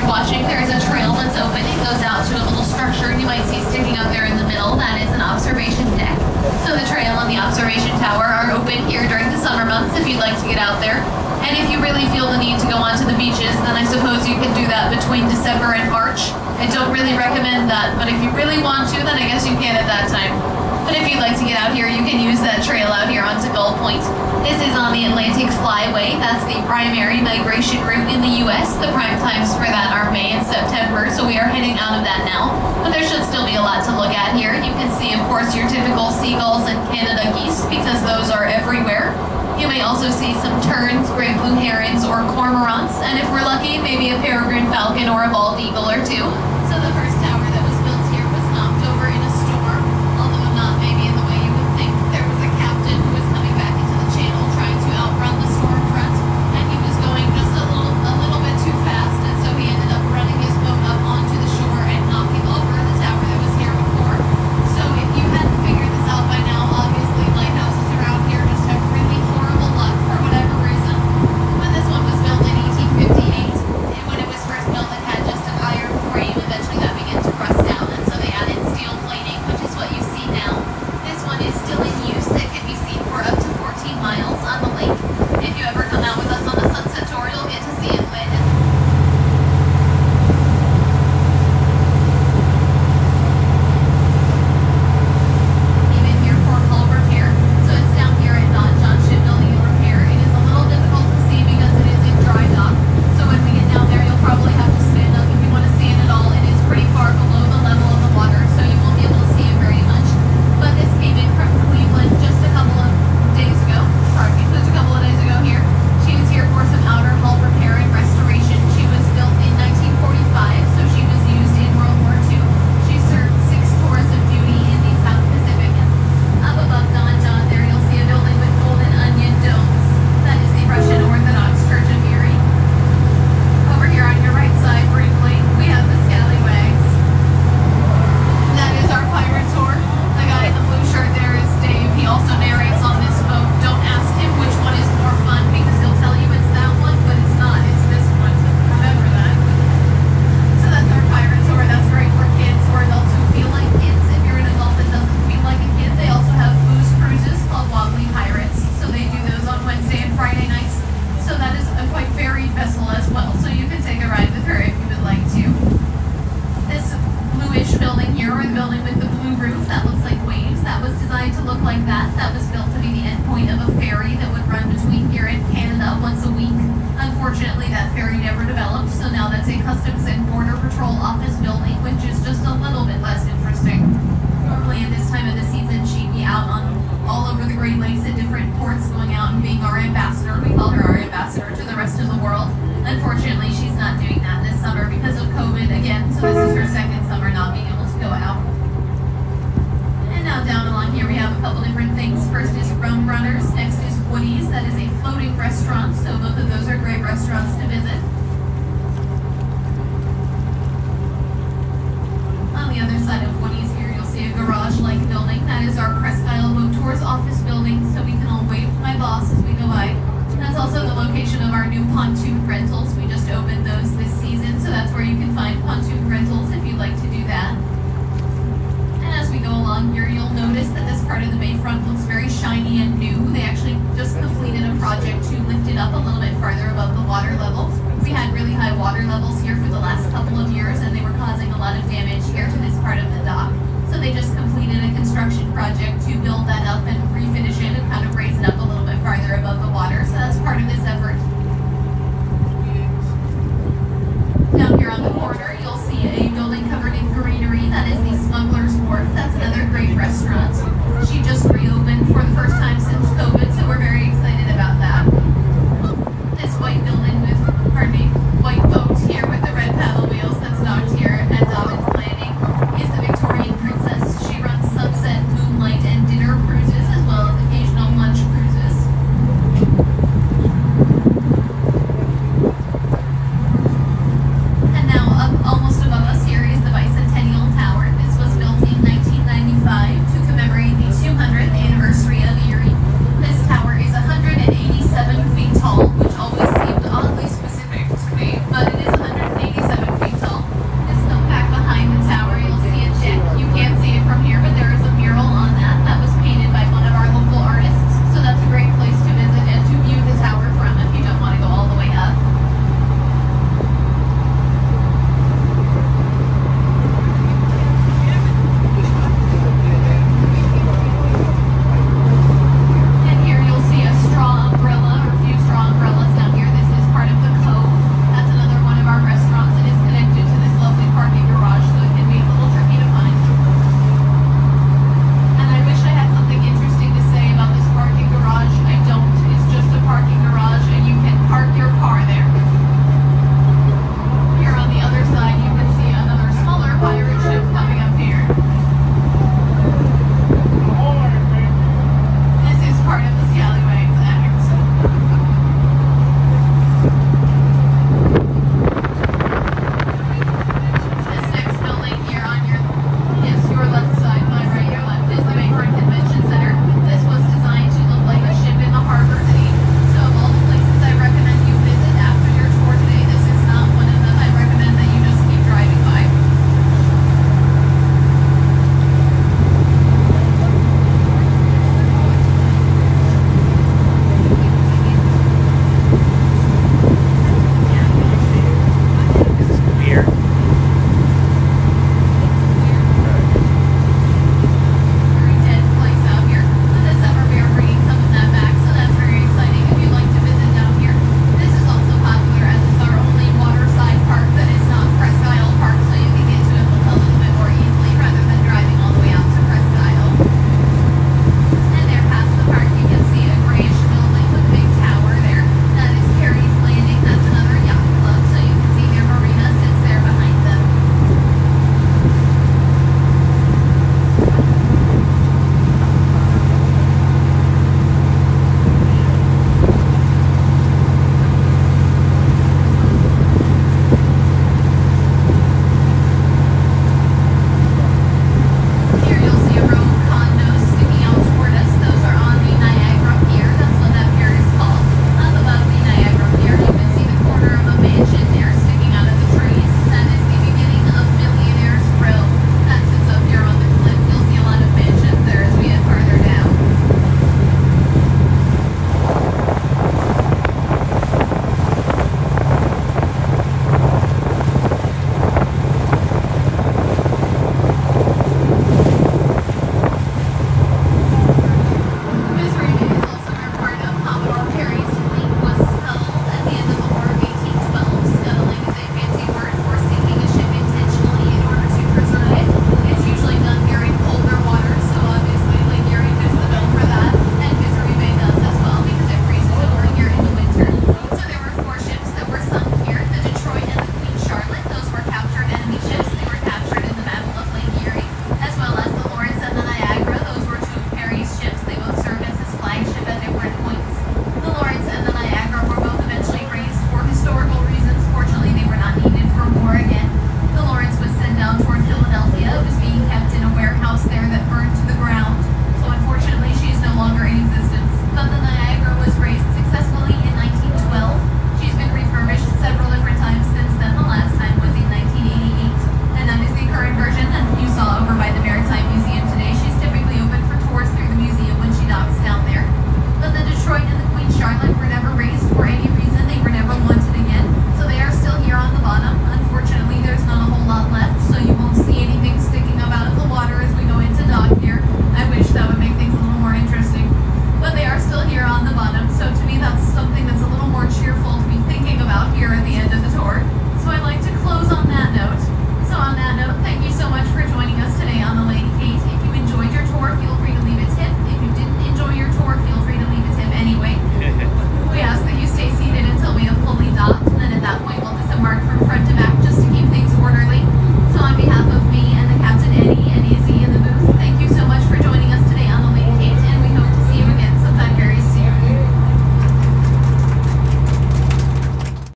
traffic watching, there is a trail that's open. It goes out to a little structure you might see sticking up there in the middle. That is an observation deck. So the trail and the observation tower are open here during the summer months if you'd like to get out there. And if you really feel the need to go onto the beaches, then I suppose you can do that between December and March. I don't really recommend that, but if you really want to, then I guess you can at that time. But if you'd like to get out here, you can use that trail out here onto Gull Point. This is on the Atlantic Flyway. That's the primary migration route in the U.S. The prime times for that are May and September, so we are heading out of that now. But there should still be a lot to look at here. You can see, of course, your typical seagulls and Canada geese, because those are everywhere. You may also see some terns, great blue herons, or cormorants, and if we're lucky, maybe a pair of